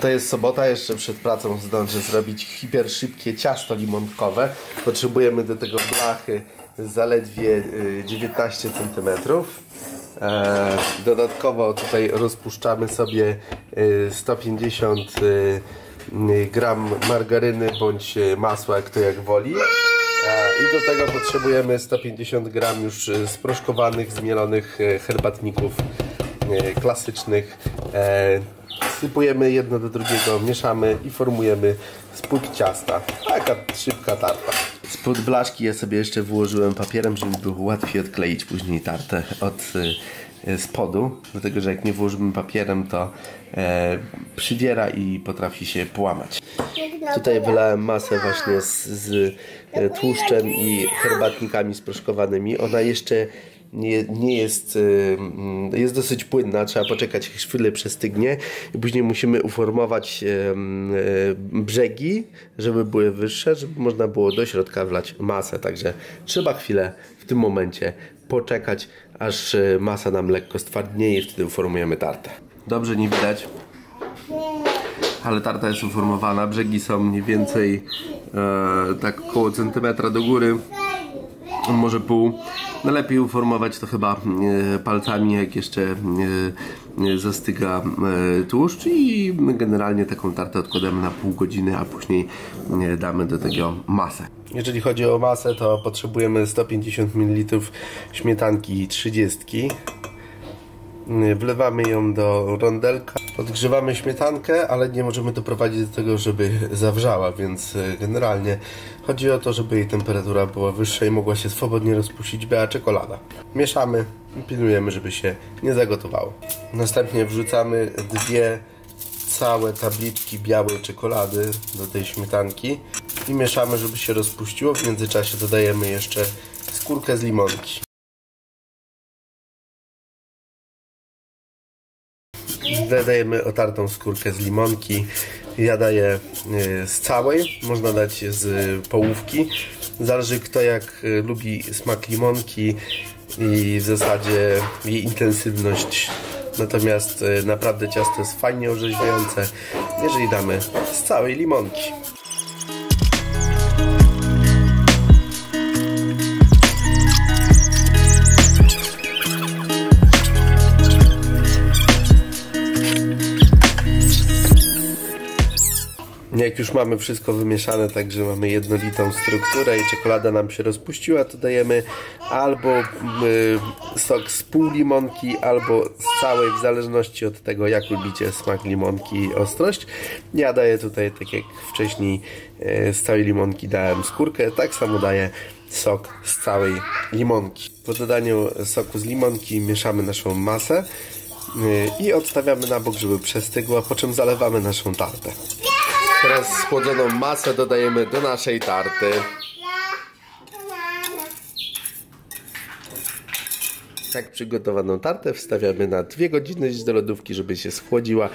To jest sobota, jeszcze przed pracą zdążę zrobić hiper szybkie ciasto limonkowe. Potrzebujemy do tego blachy zaledwie 19 cm. Dodatkowo tutaj rozpuszczamy sobie 150 gram margaryny bądź masła, kto jak woli. I do tego potrzebujemy 150 gram już sproszkowanych, zmielonych herbatników klasycznych. Sypujemy jedno do drugiego, mieszamy i formujemy spód ciasta. Taka szybka tarta. Spód blaszki ja sobie jeszcze wyłożyłem papierem, żeby było łatwiej odkleić później tartę od spodu. Dlatego, że jak nie włożymy papierem, to przywiera i potrafi się połamać. Tutaj wylałem masę właśnie z tłuszczem i herbatnikami sproszkowanymi. Ona jeszcze nie jest, jest dosyć płynna, trzeba poczekać, chwilę przestygnie i później musimy uformować brzegi, żeby były wyższe, żeby można było do środka wlać masę, także trzeba chwilę w tym momencie poczekać, aż masa nam lekko stwardnieje i wtedy uformujemy tartę. Dobrze, nie widać, ale tarta jest uformowana, brzegi są mniej więcej tak około centymetra do góry, może pół. No lepiej uformować to chyba palcami, jak jeszcze zastyga tłuszcz, i generalnie taką tartę odkładamy na pół godziny, a później damy do tego masę. Jeżeli chodzi o masę, to potrzebujemy 150 ml śmietanki 30. Wlewamy ją do rondelka, podgrzewamy śmietankę, ale nie możemy doprowadzić do tego, żeby zawrzała, więc generalnie chodzi o to, żeby jej temperatura była wyższa i mogła się swobodnie rozpuścić biała czekolada. Mieszamy i pilnujemy, żeby się nie zagotowało. Następnie wrzucamy dwie całe tablitki białej czekolady do tej śmietanki i mieszamy, żeby się rozpuściło. W międzyczasie dodajemy jeszcze skórkę z limonki. Dodajemy otartą skórkę z limonki. Ja daję z całej, można dać z połówki. Zależy, kto jak lubi smak limonki i w zasadzie jej intensywność. Natomiast naprawdę ciasto jest fajnie orzeźwiające, jeżeli damy z całej limonki. Jak już mamy wszystko wymieszane, także mamy jednolitą strukturę i czekolada nam się rozpuściła, to dajemy albo sok z pół limonki, albo z całej, w zależności od tego, jak lubicie smak limonki i ostrość. Ja daję tutaj, tak jak wcześniej z całej limonki dałem skórkę, tak samo daję sok z całej limonki. Po dodaniu soku z limonki mieszamy naszą masę i odstawiamy na bok, żeby przestygła, po czym zalewamy naszą tartę. Teraz schłodzoną masę dodajemy do naszej tarty. Tak przygotowaną tartę wstawiamy na 2 godziny do lodówki, żeby się schłodziła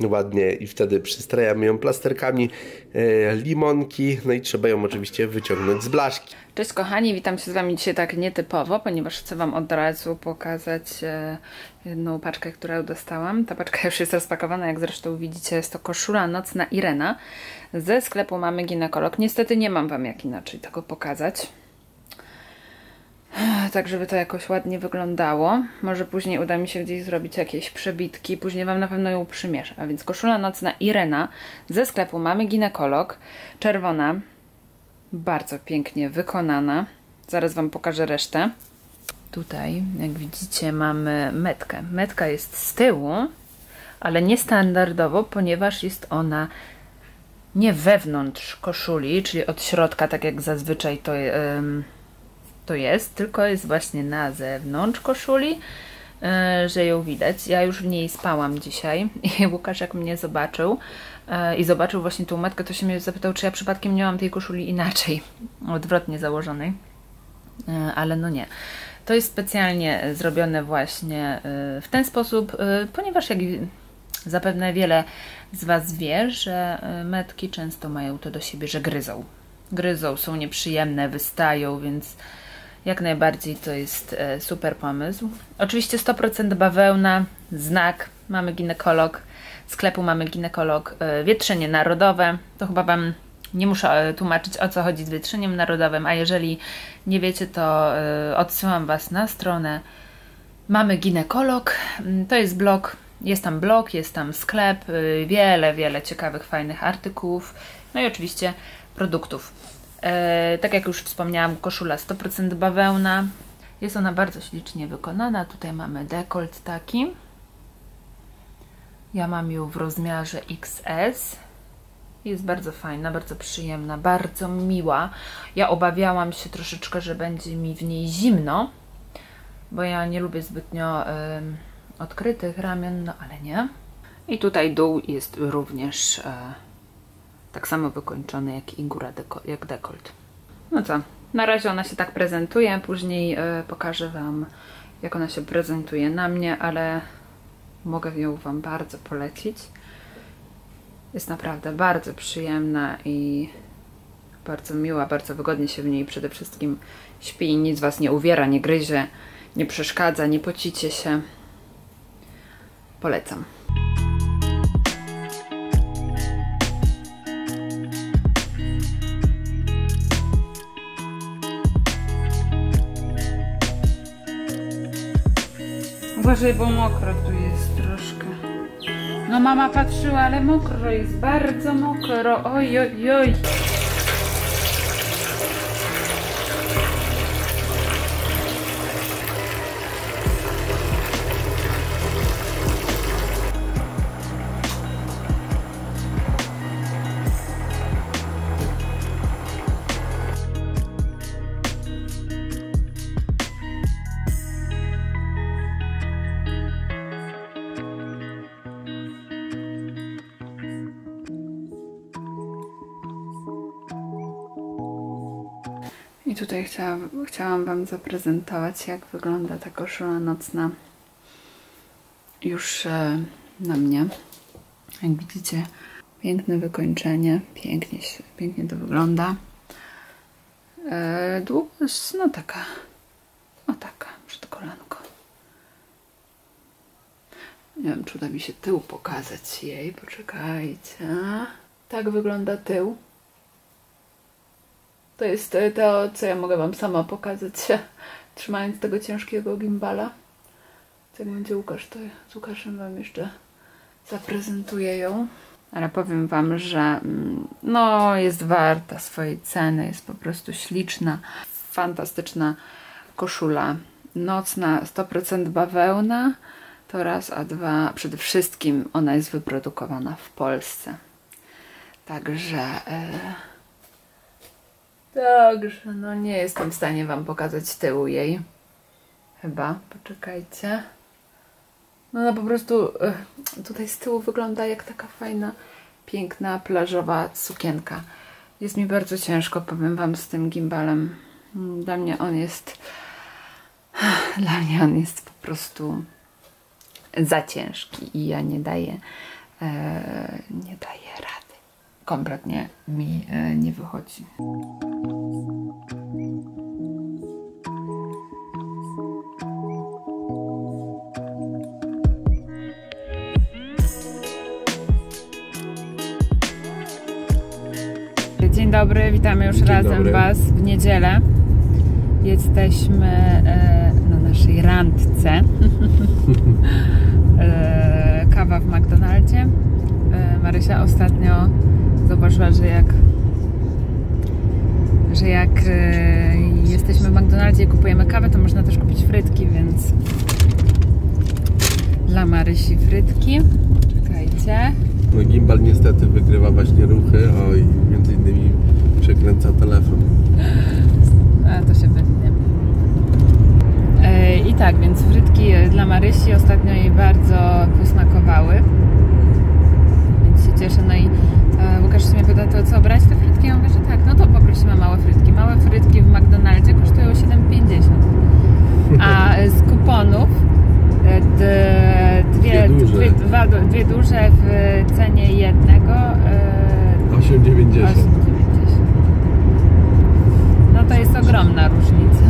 ładnie, i wtedy przystrajamy ją plasterkami limonki, no i trzeba ją oczywiście wyciągnąć z blaszki. Cześć kochani, witam się z wami dzisiaj tak nietypowo, ponieważ chcę wam od razu pokazać jedną paczkę, którą dostałam. Ta paczka już jest rozpakowana, jak zresztą widzicie, jest to koszula nocna Irena ze sklepu Mamy Ginekolog. Niestety nie mam wam jak inaczej tego pokazać, tak żeby to jakoś ładnie wyglądało. Może później uda mi się gdzieś zrobić jakieś przebitki, później wam na pewno ją przymierzę. A więc koszula nocna Irena ze sklepu Mamy Ginekolog, czerwona, bardzo pięknie wykonana. Zaraz wam pokażę resztę. Tutaj, jak widzicie, mamy metkę. Metka jest z tyłu, ale niestandardowo, ponieważ jest ona nie wewnątrz koszuli, czyli od środka, tak jak zazwyczaj to jest, tylko jest właśnie na zewnątrz koszuli, że ją widać. Ja już w niej spałam dzisiaj i Łukasz, jak mnie zobaczył i zobaczył właśnie tą matkę, to się mnie zapytał, czy ja przypadkiem nie mam tej koszuli inaczej, odwrotnie założonej, ale no nie. To jest specjalnie zrobione właśnie w ten sposób, ponieważ jak zapewne wiele z was wie, że metki często mają to do siebie, że gryzą, są nieprzyjemne, wystają, więc jak najbardziej to jest super pomysł. Oczywiście 100% bawełna, znak Mamy ginekolog, sklepu Mamy Ginekolog, Wietrzynie Narodowe. To chyba Wam nie muszę tłumaczyć, o co chodzi z Wietrzyniem Narodowym, a jeżeli nie wiecie, to odsyłam Was na stronę Mamy Ginekolog. To jest blog, jest tam sklep, wiele ciekawych, fajnych artykułów, no i oczywiście produktów. Tak jak już wspomniałam, koszula 100% bawełna. Jest ona bardzo ślicznie wykonana. Tutaj mamy dekolt taki. Ja mam ją w rozmiarze XS. Jest bardzo fajna, bardzo przyjemna, bardzo miła. Ja obawiałam się troszeczkę, że będzie mi w niej zimno, bo ja nie lubię zbytnio odkrytych ramion, no ale nie. I tutaj dół jest również tak samo wykończony jak i góra, jak dekolt. No co, na razie ona się tak prezentuje, później pokażę Wam, jak ona się prezentuje na mnie, ale mogę ją Wam bardzo polecić. Jest naprawdę bardzo przyjemna i bardzo miła, bardzo wygodnie się w niej przede wszystkim śpi. Nic Was nie uwiera, nie gryzie, nie przeszkadza, nie pocicie się. Polecam. Uważaj, bo mokro tu jest troszkę. No mama patrzyła, ale mokro jest, bardzo mokro. Oj, oj, oj. I tutaj chciałam Wam zaprezentować, jak wygląda ta koszula nocna już na mnie. Jak widzicie, piękne wykończenie, pięknie to wygląda. Długość, no taka, o taka, przed kolanko. Nie wiem, czy uda mi się tył pokazać jej, poczekajcie. Tak wygląda tył. To jest to, co ja mogę Wam sama pokazać, trzymając tego ciężkiego gimbala. Jak będzie Łukasz, to ja z Łukaszem Wam jeszcze zaprezentuję ją. Ale powiem Wam, że no, jest warta swojej ceny, jest po prostu śliczna, fantastyczna koszula nocna, 100% bawełna, to raz, a dwa, przede wszystkim ona jest wyprodukowana w Polsce. Także no nie jestem w stanie Wam pokazać tyłu jej. Chyba, poczekajcie. No ona po prostu tutaj z tyłu wygląda jak taka fajna, piękna, plażowa sukienka. Jest mi bardzo ciężko, powiem Wam, z tym gimbalem. Dla mnie on jest po prostu za ciężki i ja nie daję rady. Kompletnie mi nie wychodzi. Dzień dobry, witamy już razem Was w niedzielę. Jesteśmy na naszej randce. Kawa w McDonaldzie. Marysia ostatnio zobaczyła, że jak jesteśmy w McDonaldzie i kupujemy kawę, to można też kupić frytki, więc dla Marysi frytki. Czekajcie. No gimbal niestety wygrywa właśnie ruchy, oj, między innymi przekręca telefon. A to się będzie. I tak, więc frytki dla Marysi ostatnio jej bardzo posmakowały. Więc się cieszę. No i Łukasz się mnie pyta, to co brać te frytki? Ja mówię, że tak, no to poprosimy małe frytki. Małe frytki w McDonaldzie kosztują 7,50. A z kuponów dwie duże w cenie jednego 8,90. No to jest ogromna różnica.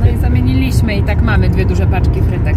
No i zamieniliśmy i tak mamy dwie duże paczki frytek.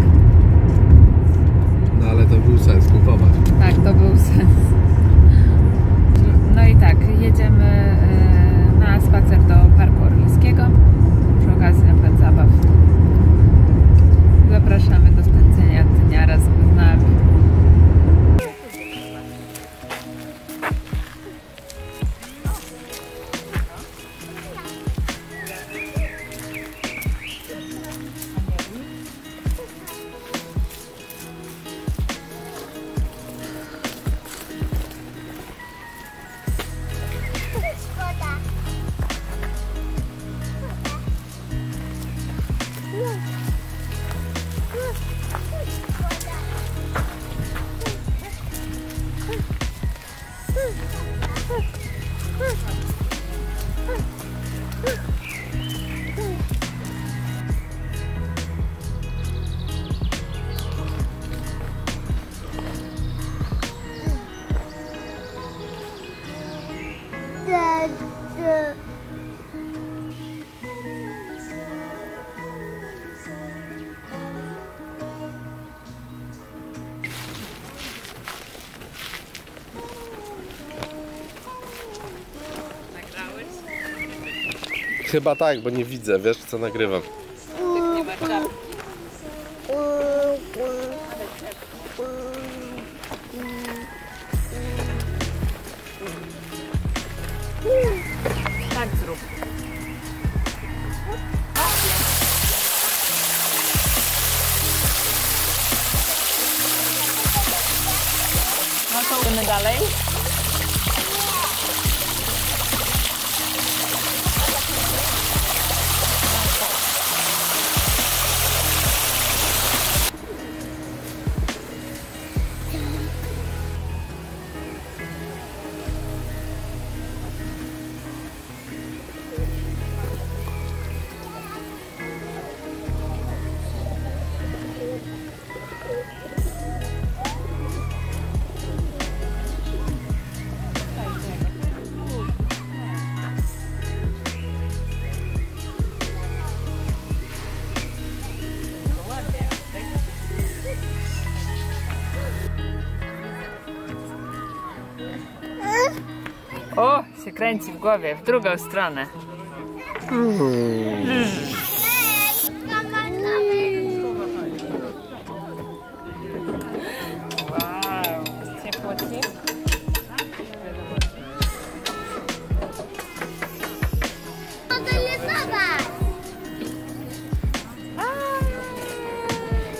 Chyba tak, bo nie widzę, wiesz, co nagrywam. Tak zrób. No to idziemy dalej. O, się kręci w głowie, w drugą stronę. Wow, ciepłoci. Mogę je zobaczyć.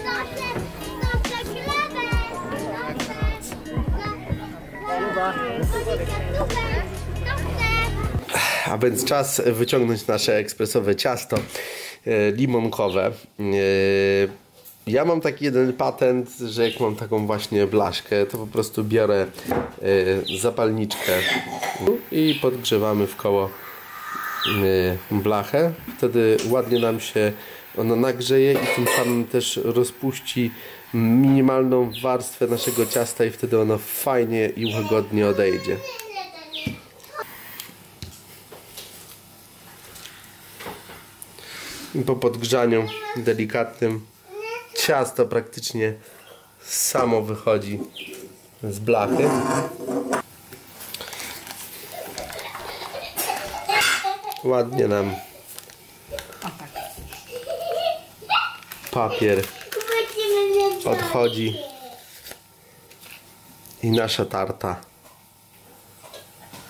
Noszę chlebę. A więc czas wyciągnąć nasze ekspresowe ciasto limonkowe. Ja mam taki jeden patent, że jak mam taką właśnie blaszkę, to po prostu biorę zapalniczkę i podgrzewamy w koło blachę. Wtedy ładnie nam się ona nagrzeje i tym samym też rozpuści minimalną warstwę naszego ciasta i wtedy ono fajnie i łagodnie odejdzie. I po podgrzaniu delikatnym ciasto praktycznie samo wychodzi z blachy. Ładnie nam papier odchodzi i nasza tarta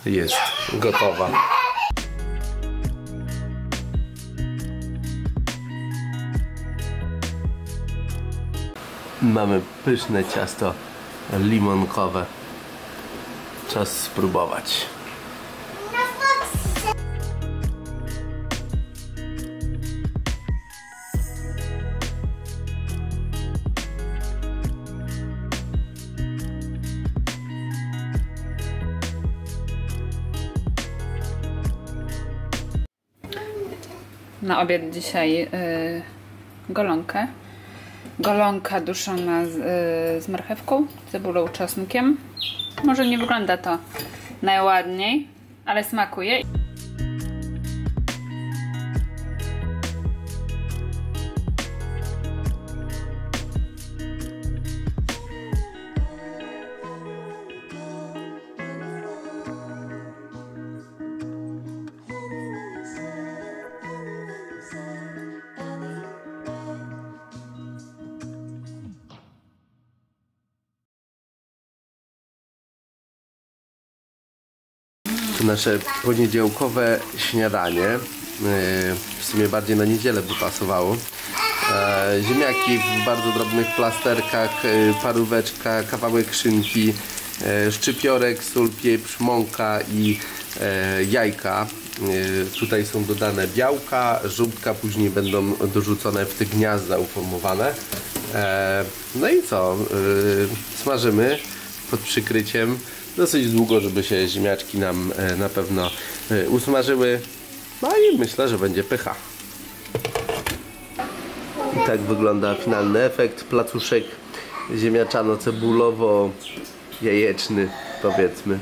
jest gotowa. Mamy pyszne ciasto limonkowe. Czas spróbować. Na obiad dzisiaj golonkę. Golonka duszona z marchewką, cebulą, czosnkiem. Może nie wygląda to najładniej, ale smakuje. Nasze poniedziałkowe śniadanie, w sumie bardziej na niedzielę by pasowało. Ziemniaki w bardzo drobnych plasterkach, paróweczka, kawałek szynki, szczypiorek, sól, pieprz, mąka i jajka. Tutaj są dodane białka, żółtka, później będą dorzucone w te gniazda uformowane. No i co? Smażymy pod przykryciem. Dosyć długo, żeby się ziemniaczki nam na pewno usmażyły. No i myślę, że będzie pycha. I tak wygląda finalny efekt. Placuszek ziemniaczano-cebulowo-jajeczny, powiedzmy.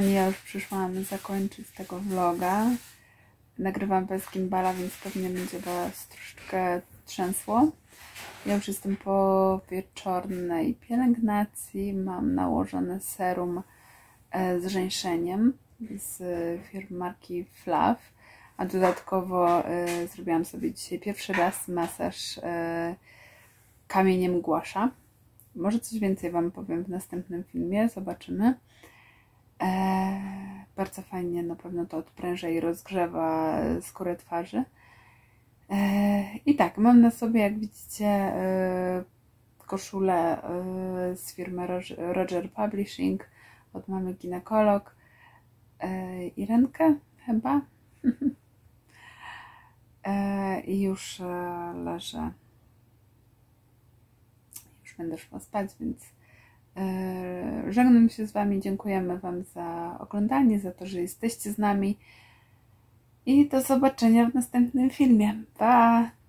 kochani, ja już przyszłam zakończyć tego vloga. Nagrywam bez gimbala, więc pewnie będzie Was troszeczkę trzęsło. Ja już jestem po wieczornej pielęgnacji. Mam nałożone serum z żeńszeniem z firmy marki Fluff, a dodatkowo zrobiłam sobie dzisiaj pierwszy raz masaż kamieniem gua sha. Może coś więcej Wam powiem w następnym filmie, zobaczymy. Bardzo fajnie, na pewno to odpręża i rozgrzewa skórę twarzy. I tak, mam na sobie, jak widzicie, koszulę z firmy Roger Publishing od mamy ginekolog. Irenkę chyba. I już leżę. Już będę szła spać, więc żegnam się z Wami, dziękujemy Wam za oglądanie, za to, że jesteście z nami i do zobaczenia w następnym filmie. Pa!